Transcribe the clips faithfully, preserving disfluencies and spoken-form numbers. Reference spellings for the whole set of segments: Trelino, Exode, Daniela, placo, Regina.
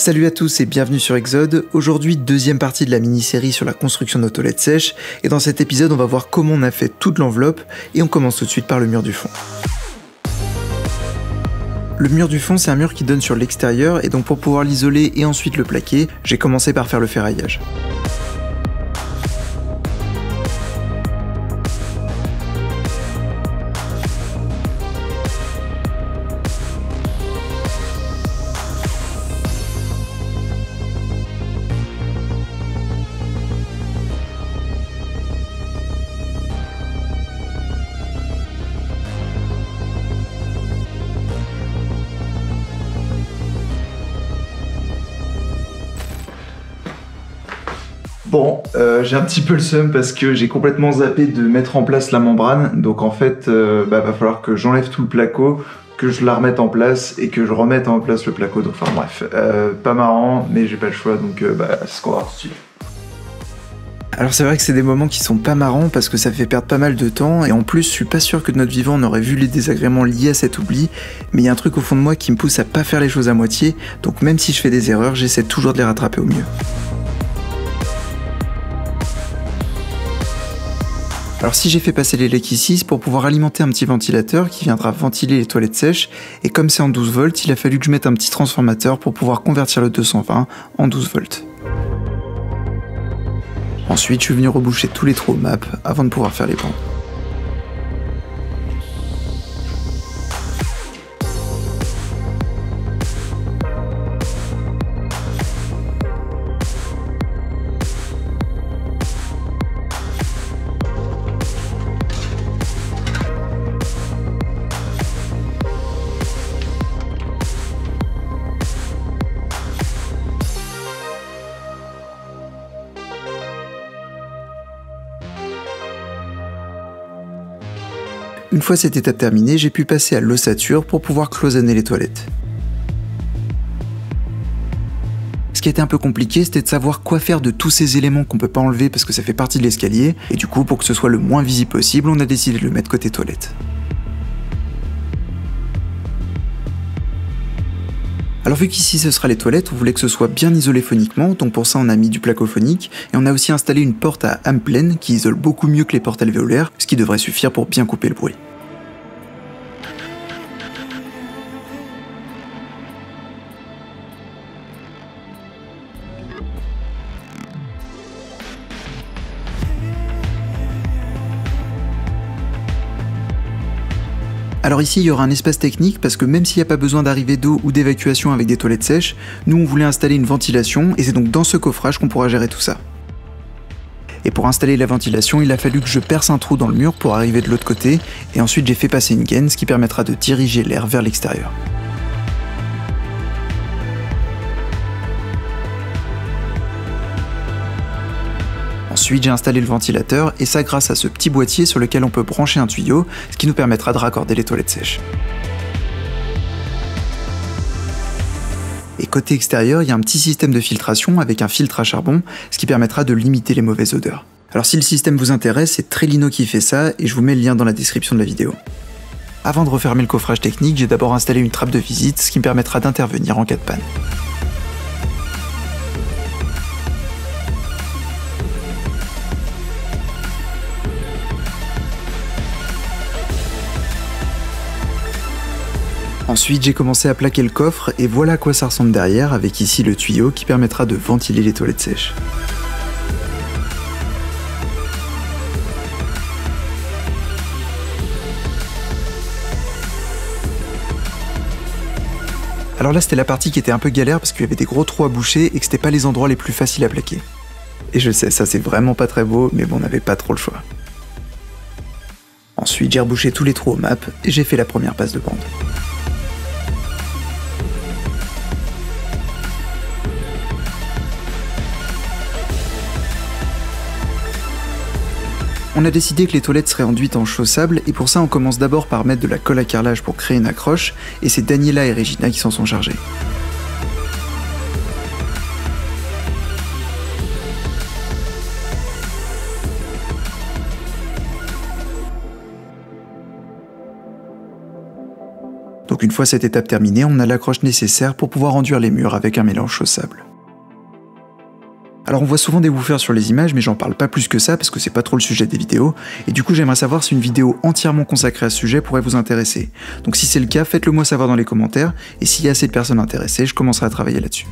Salut à tous et bienvenue sur Exode. Aujourd'hui, deuxième partie de la mini-série sur la construction de nos toilettes sèches, et dans cet épisode on va voir comment on a fait toute l'enveloppe, et on commence tout de suite par le mur du fond. Le mur du fond, c'est un mur qui donne sur l'extérieur, et donc pour pouvoir l'isoler et ensuite le plaquer, j'ai commencé par faire le ferraillage. Bon, euh, j'ai un petit peu le seum parce que j'ai complètement zappé de mettre en place la membrane, donc en fait, euh, bah, va falloir que j'enlève tout le placo, que je la remette en place et que je remette en place le placo, donc enfin bref, euh, pas marrant, mais j'ai pas le choix, donc euh, bah, c'est ce qu'on va voir tout de suite. Alors c'est vrai que c'est des moments qui sont pas marrants parce que ça fait perdre pas mal de temps et en plus je suis pas sûr que de notre vivant on aurait vu les désagréments liés à cet oubli, mais il y a un truc au fond de moi qui me pousse à pas faire les choses à moitié, donc même si je fais des erreurs, j'essaie toujours de les rattraper au mieux. Alors si j'ai fait passer les lecs ici, c'est pour pouvoir alimenter un petit ventilateur qui viendra ventiler les toilettes sèches, et comme c'est en douze volts, il a fallu que je mette un petit transformateur pour pouvoir convertir le deux cent vingt en douze volts. Ensuite, je suis venu reboucher tous les trous au map avant de pouvoir faire les pompes. Une fois cette étape terminée, j'ai pu passer à l'ossature pour pouvoir cloisonner les toilettes. Ce qui était un peu compliqué, c'était de savoir quoi faire de tous ces éléments qu'on peut pas enlever parce que ça fait partie de l'escalier, et du coup, pour que ce soit le moins visible possible, on a décidé de le mettre côté toilette. Alors vu qu'ici ce sera les toilettes, on voulait que ce soit bien isolé phoniquement, donc pour ça on a mis du placo phonique, et on a aussi installé une porte à âme pleine qui isole beaucoup mieux que les portes alvéolaires, ce qui devrait suffire pour bien couper le bruit. Alors ici, il y aura un espace technique parce que même s'il n'y a pas besoin d'arrivée d'eau ou d'évacuation avec des toilettes sèches, nous on voulait installer une ventilation et c'est donc dans ce coffrage qu'on pourra gérer tout ça. Et pour installer la ventilation, il a fallu que je perce un trou dans le mur pour arriver de l'autre côté et ensuite j'ai fait passer une gaine, ce qui permettra de diriger l'air vers l'extérieur. Ensuite, j'ai installé le ventilateur, et ça grâce à ce petit boîtier sur lequel on peut brancher un tuyau, ce qui nous permettra de raccorder les toilettes sèches. Et côté extérieur, il y a un petit système de filtration avec un filtre à charbon, ce qui permettra de limiter les mauvaises odeurs. Alors si le système vous intéresse, c'est Trelino qui fait ça, et je vous mets le lien dans la description de la vidéo. Avant de refermer le coffrage technique, j'ai d'abord installé une trappe de visite, ce qui me permettra d'intervenir en cas de panne. Ensuite, j'ai commencé à plaquer le coffre et voilà à quoi ça ressemble derrière, avec ici le tuyau qui permettra de ventiler les toilettes sèches. Alors là, c'était la partie qui était un peu galère parce qu'il y avait des gros trous à boucher et que c'était pas les endroits les plus faciles à plaquer. Et je sais, ça c'est vraiment pas très beau, mais bon, on n'avait pas trop le choix. Ensuite, j'ai rebouché tous les trous au map et j'ai fait la première passe de bande. On a décidé que les toilettes seraient enduites en chaussable et pour ça on commence d'abord par mettre de la colle à carrelage pour créer une accroche et c'est Daniela et Regina qui s'en sont chargées. Donc une fois cette étape terminée, on a l'accroche nécessaire pour pouvoir enduire les murs avec un mélange chaussable. Alors on voit souvent des woofers sur les images, mais j'en parle pas plus que ça parce que c'est pas trop le sujet des vidéos, et du coup j'aimerais savoir si une vidéo entièrement consacrée à ce sujet pourrait vous intéresser. Donc si c'est le cas, faites-le moi savoir dans les commentaires, et s'il y a assez de personnes intéressées, je commencerai à travailler là-dessus.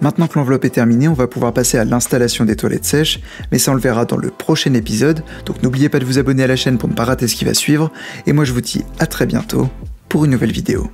Maintenant que l'enveloppe est terminée, on va pouvoir passer à l'installation des toilettes sèches, mais ça on le verra dans le prochain épisode, donc n'oubliez pas de vous abonner à la chaîne pour ne pas rater ce qui va suivre, et moi je vous dis à très bientôt pour une nouvelle vidéo.